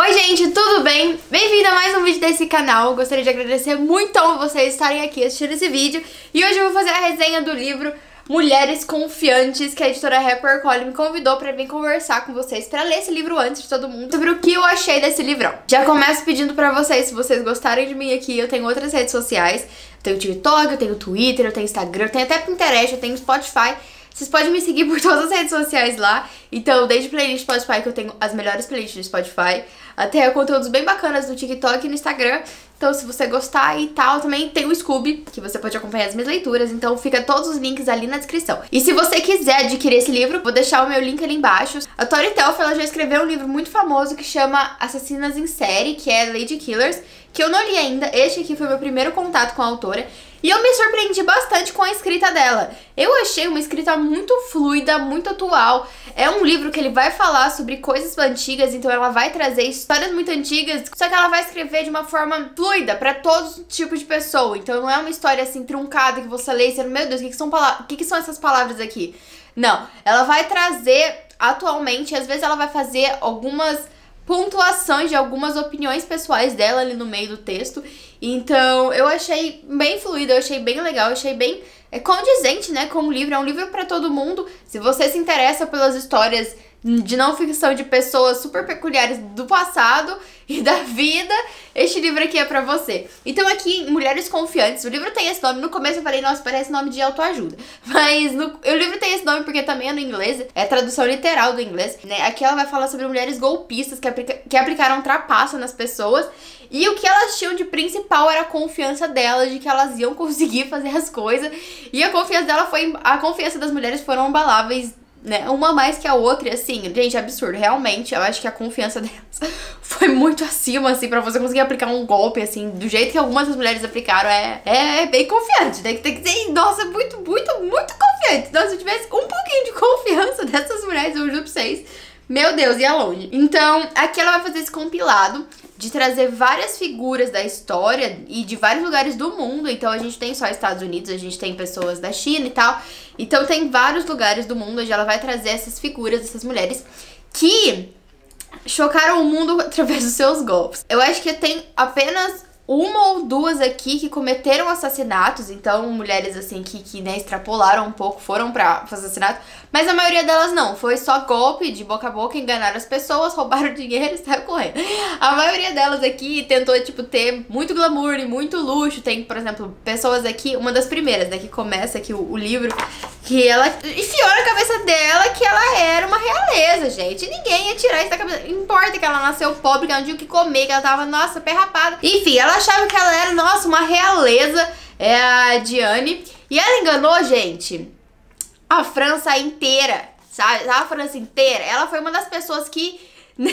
Oi gente, tudo bem? Bem-vindo a mais um vídeo desse canal. Gostaria de agradecer muito a vocês estarem aqui assistindo esse vídeo. E hoje eu vou fazer a resenha do livro Mulheres Confiantes, que a editora HarperCollins me convidou pra vir conversar com vocês, pra ler esse livro antes de todo mundo, sobre o que eu achei desse livrão. Já começo pedindo pra vocês, se vocês gostarem de mim aqui, eu tenho outras redes sociais. Eu tenho TikTok, eu tenho Twitter, eu tenho Instagram, eu tenho até Pinterest, eu tenho Spotify. Vocês podem me seguir por todas as redes sociais lá. Então, desde playlist Spotify, que eu tenho as melhores playlists do Spotify, até conteúdos bem bacanas no TikTok e no Instagram. Então, se você gostar e tal, também tem o Skoob, que você pode acompanhar as minhas leituras. Então, fica todos os links ali na descrição. E se você quiser adquirir esse livro, vou deixar o meu link ali embaixo. A Tori Telfer, ela já escreveu um livro muito famoso que chama Assassinas em Série, que é Lady Killers, que eu não li ainda. Este aqui foi meu primeiro contato com a autora. E eu me surpreendi bastante com a escrita dela. Eu achei uma escrita muito fluida, muito atual. É um livro que ele vai falar sobre coisas antigas, então ela vai trazer histórias muito antigas, só que ela vai escrever de uma forma fluida pra todo tipo de pessoa. Então não é uma história assim truncada que você lê e você, meu Deus, o que são essas palavras aqui? Não, ela vai trazer atualmente, às vezes ela vai fazer algumas pontuações de algumas opiniões pessoais dela ali no meio do texto. Então eu achei bem fluido, eu achei bem legal, eu achei bem condizente, né, com o livro. É um livro pra todo mundo. Se você se interessa pelas histórias de não ficção de pessoas super peculiares do passado e da vida, este livro aqui é pra você. Então aqui, Mulheres Confiantes, o livro tem esse nome. No começo eu falei, nossa, parece nome de autoajuda, mas o livro tem esse nome porque também é no inglês, é tradução literal do inglês, né? Aqui ela vai falar sobre mulheres golpistas que aplicaram trapaça nas pessoas, e o que elas tinham de principal era a confiança delas, de que elas iam conseguir fazer as coisas. E a confiança dela foi, a confiança das mulheres foram abaláveis, né? Uma mais que a outra, e assim, gente, é absurdo. Realmente, eu acho que a confiança delas foi muito acima, assim, pra você conseguir aplicar um golpe, assim, do jeito que algumas das mulheres aplicaram. É bem confiante, né? Tem que ser, nossa, muito, muito, muito confiante. Então, se eu tivesse um pouquinho de confiança dessas mulheres, eu juro pra vocês, meu Deus, ia longe. Então, aqui ela vai fazer esse compilado de trazer várias figuras da história e de vários lugares do mundo. Então a gente tem só Estados Unidos, a gente tem pessoas da China e tal. Então tem vários lugares do mundo onde ela vai trazer essas figuras, essas mulheres que chocaram o mundo através dos seus golpes. Eu acho que tem apenas uma ou duas aqui que cometeram assassinatos, então mulheres assim que né, extrapolaram um pouco, foram pra assassinato, mas a maioria delas não, foi só golpe de boca a boca, enganaram as pessoas, roubaram dinheiro e saiu correndo. A maioria delas aqui tentou, tipo, ter muito glamour e muito luxo. Tem, por exemplo, pessoas aqui, uma das primeiras, né, que começa aqui o livro, que ela enfiou na cabeça dela que ela era uma realeza, gente, e ninguém ia tirar isso da cabeça. Não importa que ela nasceu pobre, que ela não tinha o que comer, que ela tava, nossa, perrapada, enfim, ela achava que ela era, nossa, uma realeza, é a Diane, e ela enganou, gente, a França inteira, sabe? A França inteira. Ela foi uma das pessoas que, né,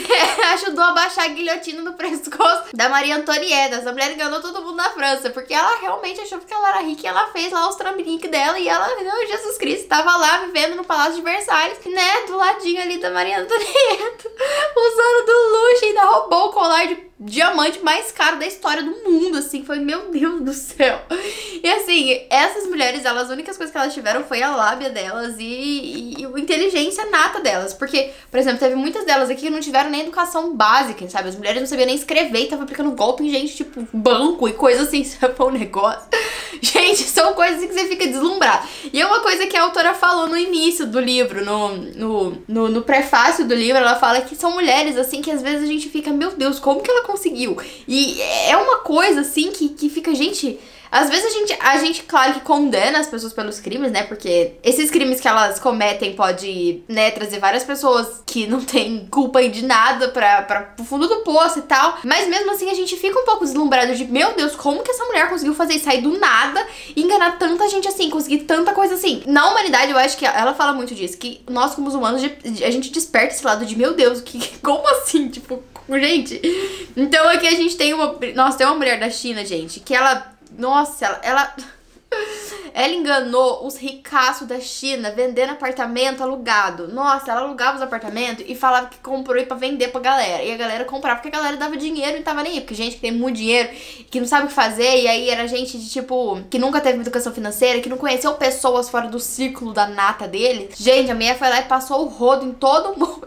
ajudou a baixar a guilhotina no pescoço da Maria Antonieta. Essa mulher enganou todo mundo na França, porque ela realmente achou que ela era rica, e ela fez lá os trambiques dela, e ela, meu Jesus Cristo, tava lá vivendo no Palácio de Versalhes, né, do ladinho ali da Maria Antonieta, usando do luxo, e ainda roubou o colar de diamante mais caro da história do mundo, assim, foi, meu Deus do céu. E assim, essas mulheres, elas, as únicas coisas que elas tiveram foi a lábia delas e a inteligência nata delas, porque, por exemplo, teve muitas delas aqui que não tiveram nem educação básica, sabe? As mulheres não sabiam nem escrever e estavam aplicando golpe em gente, tipo, banco e coisa assim, sabe? Um negócio. Gente, são coisas assim que você fica deslumbrado. E é uma coisa que a autora falou no início do livro, no prefácio do livro, ela fala que são mulheres, assim, que às vezes a gente fica, meu Deus, como que ela conseguiu? E é uma coisa assim que fica, gente, às vezes a gente, claro que condena as pessoas pelos crimes, né, porque esses crimes que elas cometem pode, né, trazer várias pessoas que não tem culpa de nada pra o fundo do poço e tal, mas mesmo assim a gente fica um pouco deslumbrado de, meu Deus, como que essa mulher conseguiu fazer isso, sair do nada e enganar tanta gente assim, conseguir tanta coisa assim. Na humanidade, eu acho que ela fala muito disso, que nós como humanos, a gente desperta esse lado de, meu Deus, como assim, tipo, gente. Então aqui a gente tem uma mulher da China, gente, que ela, nossa, ela Ela enganou os ricaços da China vendendo apartamento alugado. Nossa, ela alugava os apartamentos e falava que comprou e pra vender pra galera. E a galera comprava porque a galera dava dinheiro e não tava nem aí. Porque gente que tem muito dinheiro, que não sabe o que fazer. E aí era gente de tipo, que nunca teve educação financeira, que não conheceu pessoas fora do círculo da nata dele. Gente, a Mia foi lá e passou o rodo em todo mundo.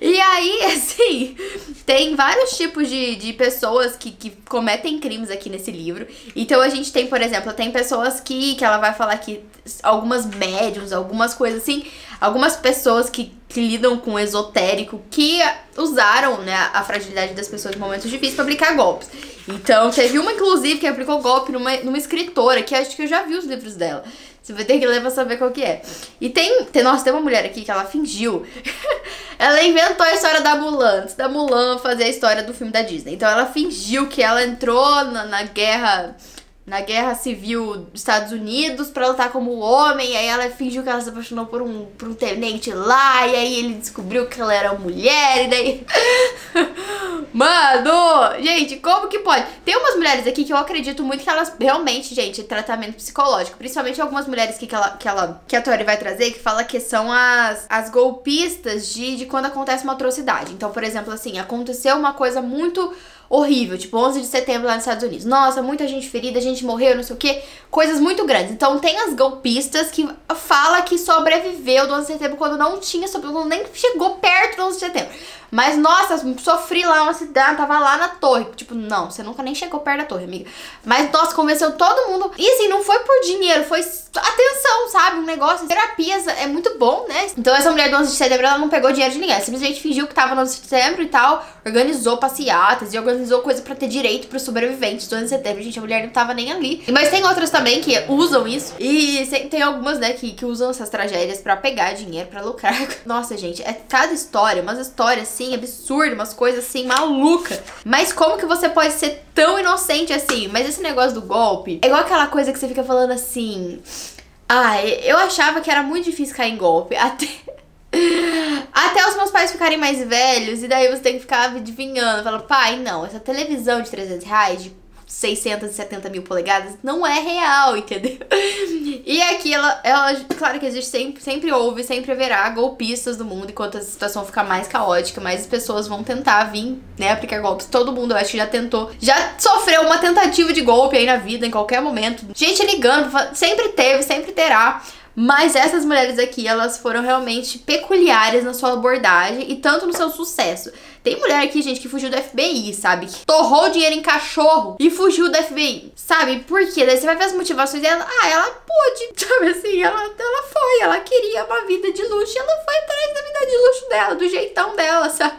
E aí, assim, tem vários tipos de pessoas que cometem crimes aqui nesse livro. Então a gente tem, por exemplo, tem pessoas que ela vai falar que algumas médiums, algumas coisas assim, algumas pessoas que lidam com o esotérico, que usaram, né, a fragilidade das pessoas em momentos difíceis pra aplicar golpes. Então teve uma, inclusive, que aplicou golpe numa escritora, que acho que eu já vi os livros dela. Você vai ter que ler pra saber qual que é. E tem uma mulher aqui que ela fingiu. Ela inventou a história da Mulan, antes da Mulan fazer a história do filme da Disney. Então ela fingiu que ela entrou na guerra civil dos Estados Unidos pra lutar como homem, e aí ela fingiu que ela se apaixonou por um tenente lá, e aí ele descobriu que ela era mulher, e daí... Mano! Gente, como que pode? Tem umas mulheres aqui que eu acredito muito que elas realmente, gente, tratamento psicológico, principalmente algumas mulheres que a Tori vai trazer, que fala que são as golpistas de quando acontece uma atrocidade. Então, por exemplo, assim, aconteceu uma coisa muito... horrível, tipo 11 de setembro lá nos Estados Unidos. Nossa, muita gente ferida, gente morreu, não sei o que. Coisas muito grandes. Então tem as golpistas que fala que sobreviveu do 11 de setembro quando não tinha, quando nem chegou perto do 11 de setembro. Mas nossa, sofri lá um acidente, tava lá na torre. Tipo, não, você nunca nem chegou perto da torre, amiga. Mas nossa, convenceu todo mundo. E assim, não foi por dinheiro, foi atenção, sabe? Um negócio, terapias é muito bom, né? Então essa mulher do 11 de setembro, ela não pegou dinheiro de ninguém. Simplesmente fingiu que tava no 11 de setembro e tal, organizou passeatas e organizou coisa pra ter direito pros sobreviventes do 11 de setembro. Gente, a mulher não tava nem ali. Mas tem outras também que usam isso. E tem algumas, né, que usam essas tragédias pra pegar dinheiro, pra lucrar. Nossa, gente, é cada história, umas histórias assim, absurdas, umas coisas assim, maluca. Mas como que você pode ser tão inocente assim? Mas esse negócio do golpe é igual aquela coisa que você fica falando assim... Ah, eu achava que era muito difícil cair em golpe, até os meus pais ficarem mais velhos. E daí você tem que ficar adivinhando. Fala, pai, não, essa televisão de 300 reais, de 670 mil polegadas, não é real, entendeu? E aqui, claro que existe, sempre houve, sempre haverá golpistas do mundo. Enquanto a situação ficar mais caótica, mais as pessoas vão tentar vir, né, aplicar golpes. Todo mundo, eu acho que já tentou, já sofreu uma tentativa de golpe aí na vida, em qualquer momento. Gente ligando, sempre teve, sempre terá. Mas essas mulheres aqui, elas foram realmente peculiares na sua abordagem e tanto no seu sucesso. Tem mulher aqui, gente, que fugiu do FBI, sabe? Que torrou dinheiro em cachorro e fugiu do FBI, sabe? Por quê? Daí você vai ver as motivações dela. Ah, ela pôde, sabe assim? Ela foi, ela queria uma vida de luxo e ela foi atrás da vida de luxo dela, do jeitão dela, sabe?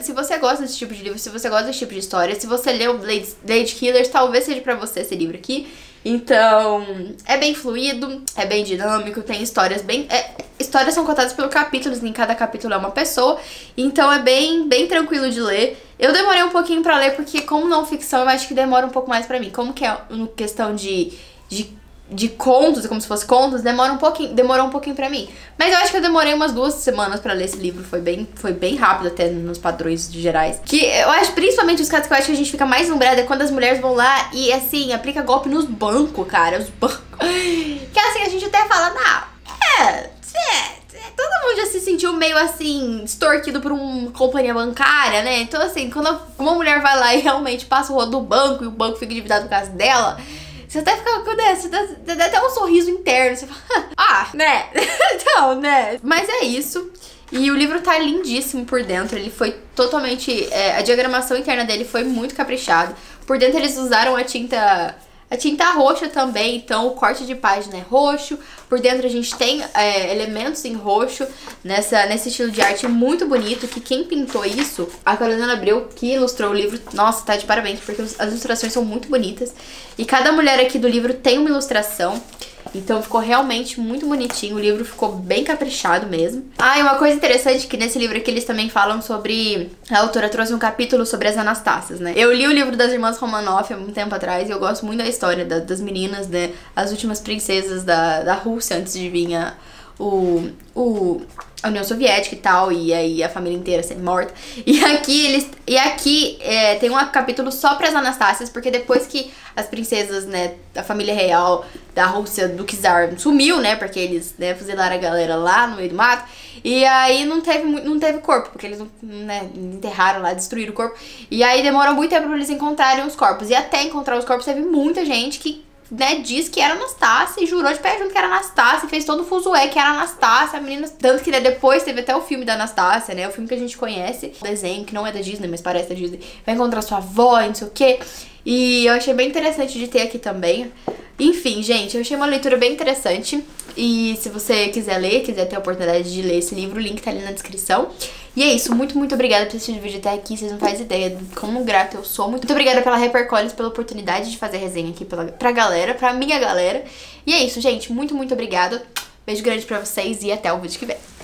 Se você gosta desse tipo de livro, se você gosta desse tipo de história, se você leu Lady Killers, talvez seja pra você esse livro aqui. Então, é bem fluido, é bem dinâmico, tem histórias bem... histórias são contadas por capítulos, em cada capítulo é uma pessoa. Então é bem tranquilo de ler. Eu demorei um pouquinho pra ler, porque como não ficção, eu acho que demora um pouco mais pra mim. Como que é uma questão de contos, como se fosse contos, demorou um pouquinho pra mim. Mas eu acho que eu demorei umas 2 semanas pra ler esse livro. Foi bem rápido até nos padrões de gerais. Que eu acho, principalmente os casos que eu acho que a gente fica mais assombrada é quando as mulheres vão lá e, assim, aplica golpe nos bancos, cara. Os bancos. Que, assim, a gente até fala, não, todo mundo já se sentiu meio, assim, extorquido por uma companhia bancária, né? Então, assim, quando uma mulher vai lá e realmente passa o rodo do banco e o banco fica endividado por causa dela... Você até fica com isso, dá até um sorriso interno, você fala, ah, né, então, né. Mas é isso, e o livro tá lindíssimo por dentro, ele foi totalmente, a diagramação interna dele foi muito caprichada. Por dentro eles usaram a tinta roxa também, então o corte de página é roxo, por dentro a gente tem elementos em roxo, nesse estilo de arte muito bonito, que quem pintou isso, a Carolina Abreu, que ilustrou o livro, nossa, tá de parabéns, porque as ilustrações são muito bonitas, e cada mulher aqui do livro tem uma ilustração, então ficou realmente muito bonitinho, o livro ficou bem caprichado mesmo. Ah, e uma coisa interessante que nesse livro aqui eles também falam sobre... A autora trouxe um capítulo sobre as Anastácias, né? Eu li o livro das irmãs Romanoff há muito tempo atrás e eu gosto muito da história das meninas, né? As últimas princesas da Rússia antes de vir a União Soviética e tal, e aí a família inteira sendo morta. E aqui tem um capítulo só para as Anastácias, porque depois que as princesas, né, a família real da Rússia do Czar sumiu, né? Porque eles, né, fuzilaram a galera lá no meio do mato. E aí não teve corpo, porque eles, né, enterraram lá, destruíram o corpo. E aí demorou muito tempo pra eles encontrarem os corpos. E até encontrar os corpos teve muita gente que, né, diz que era Anastácia e jurou de pé junto que era Anastácia, fez todo o fuzué que era Anastácia, a menina, tanto que, né, depois teve até o filme da Anastácia, né, o filme que a gente conhece, o desenho que não é da Disney, mas parece da Disney, vai encontrar sua avó e não sei o quê, e eu achei bem interessante de ter aqui também. Enfim, gente, eu achei uma leitura bem interessante e se você quiser ler, quiser ter a oportunidade de ler esse livro, o link tá ali na descrição. E é isso, muito, muito obrigada por assistir o vídeo até aqui, vocês não fazem ideia de como grata eu sou. Muito obrigada pela HarperCollins, pela oportunidade de fazer resenha aqui pra galera, pra minha galera. E é isso, gente, muito, muito obrigada, beijo grande pra vocês e até o vídeo que vem.